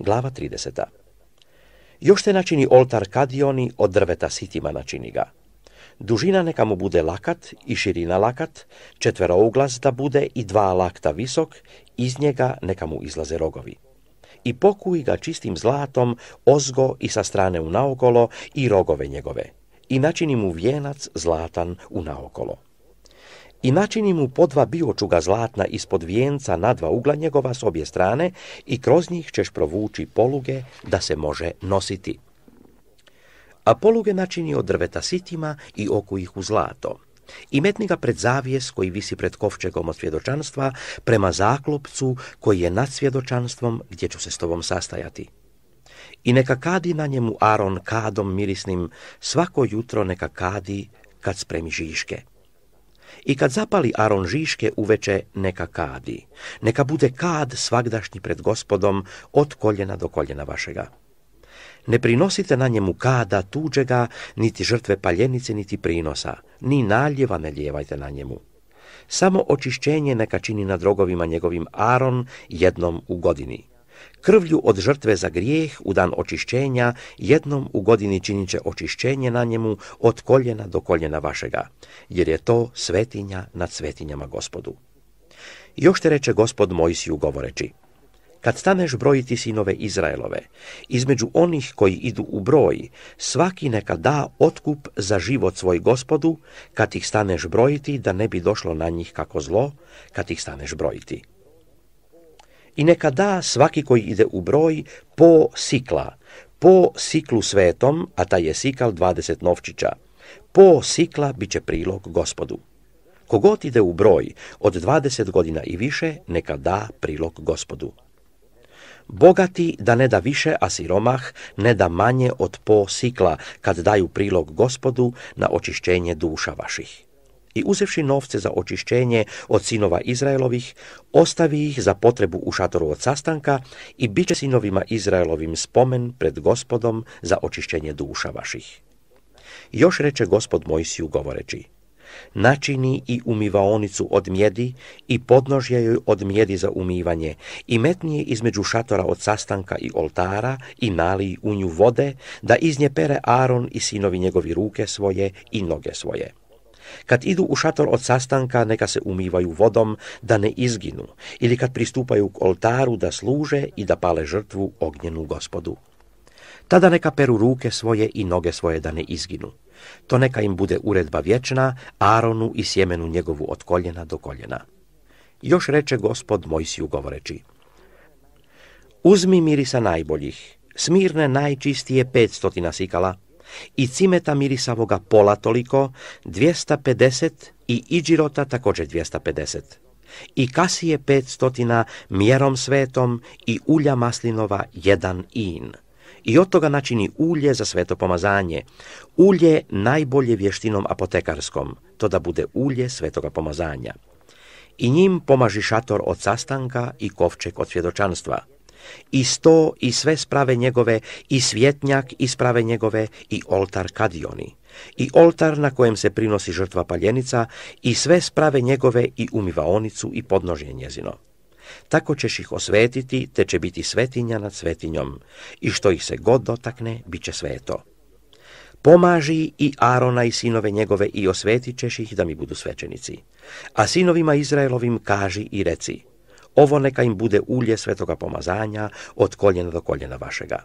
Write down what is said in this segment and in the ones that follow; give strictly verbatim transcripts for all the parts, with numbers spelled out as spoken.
Glava trideseta. Još te načini oltar kadioni, od drveta sitima načini ga. Dužina neka mu bude lakat i širina lakat, četverouglas da bude i dva lakta visok, iz njega neka mu izlaze rogovi. I pokuj ga čistim zlatom, ozgo i sa strane u naokolo i rogove njegove. I načini mu vijenac zlatan u naokolo. I načini mu po dva biočuga zlatna ispod vijenca na dva ugla njegova s obje strane i kroz njih ćeš provući poluge da se može nositi. A poluge načini od drveta sitima i oku ih u zlato. I metni ga pred zavijes koji visi pred kovčegom od svjedočanstva prema zaklopcu koji je nad svjedočanstvom gdje ću se s tobom sastajati. I neka kadi na njemu Aron kadom mirisnim, svako jutro neka kadi kad spremi žiške. I kad zapali Aron žiške uveče neka kadi, neka bude kad svagdašnji pred Gospodom od koljena do koljena vašega. Ne prinosite na njemu kada tuđega, niti žrtve paljenice, niti prinosa, ni naljeva ne ljevajte na njemu. Samo očišćenje neka čini nad rogovima njegovim Aron jednom u godini. Krvlju od žrtve za grijeh u dan očišćenja jednom u godini činit će očišćenje na njemu od koljena do koljena vašega, jer je to svetinja nad svetinjama Gospodu. Još te reče Gospod Mojsiju govoreći: kad staneš brojiti sinove Izraelove, između onih koji idu u broj, svaki neka da otkup za život svoj Gospodu, kad ih staneš brojiti, da ne bi došlo na njih kako zlo, kad ih staneš brojiti. I neka da svaki koji ide u broj po sikla, po siklu svetom, a taj je sikal dvadeset novčića, po sikla bit će prilog Gospodu. Kogod ide u broj od dvadeset godina i više, neka da prilog Gospodu. Bogati da ne da više, a siromah ne da manje od po sikla, kad daju prilog Gospodu na očišćenje duša vaših. I uzevši novce za očišćenje od sinova Izraelovih, ostavi ih za potrebu u šatoru od sastanka i bit će sinovima Izraelovim spomen pred Gospodom za očišćenje duša vaših. Još reče Gospod Mojsiju govoreći: načini i umivaonicu od mjedi i podnožje joj od mjedi za umivanje i metni je između šatora od sastanka i oltara i nalij u nju vode, da iz nje pere Aron i sinovi njegovi ruke svoje i noge svoje. Kad idu u šator od sastanka, neka se umivaju vodom da ne izginu, ili kad pristupaju k oltaru da služe i da pale žrtvu ognjenu Gospodu. Tada neka peru ruke svoje i noge svoje da ne izginu. To neka im bude uredba vječna, Aronu i sjemenu njegovu od koljena do koljena. Još reče Gospod Mojsiju govoreći: uzmi mirisa najboljih, smirne najčistije petstotina sikala, i cimeta mirisavoga pola toliko, dvjesto pedeset, i idžirota također dvjesto pedeset, i kasije petstotina mjerom svetom i ulja maslinova jedan in. I od toga načini ulje za sveto pomazanje, ulje najbolje vještinom apotekarskom, to da bude ulje svetoga pomazanja. I njim pomaži šator od sastanka i kovčeg od svjedočanstva. I sto i sve sprave njegove, i svjetnjak i sprave njegove, i oltar kadioni, i oltar na kojem se prinosi žrtva paljenica, i sve sprave njegove, i umivaonicu i podnožje njezino. Tako ćeš ih osvetiti, te će biti svetinja nad svetinjom, i što ih se god dotakne, bit će sveto. Pomaži i Arona i sinove njegove i osvetit ćeš ih da mi budu svećenici. A sinovima Izraelovim kaži i reci: ovo neka im bude ulje svetoga pomazanja od koljena do koljena vašega.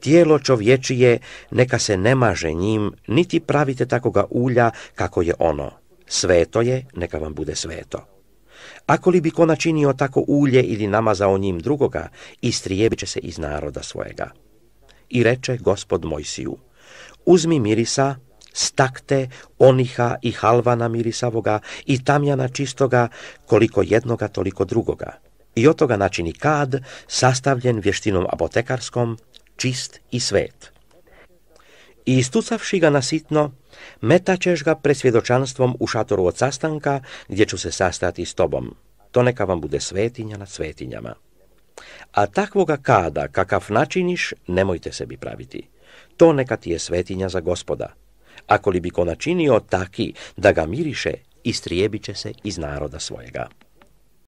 Tijelo čovječije neka se ne maže njim, niti pravite takoga ulja kako je ono. Sveto je, neka vam bude sveto. Ako li bi ko načinio tako ulje ili namazao njim drugoga, istrijebit će se iz naroda svojega. I reče Gospod Mojsiju: uzmi mirisa, stakte, oniha i halvana mirisavoga i tamjana čistoga, koliko jednoga toliko drugoga. I od toga načini kad, sastavljen vještinom apotekarskom, čist i svet. I istucavši ga na sitno, metaćeš ga pred svjedočanstvom u šatoru od sastanka, gdje ću se sastati s tobom. To neka vam bude svetinja nad svetinjama. A takvoga kada, kakav načiniš, nemojte sebi praviti. To neka ti je svetinja za Gospoda. Ako li bi ko načinio taki da ga miriše, istrijebit će se iz naroda svojega.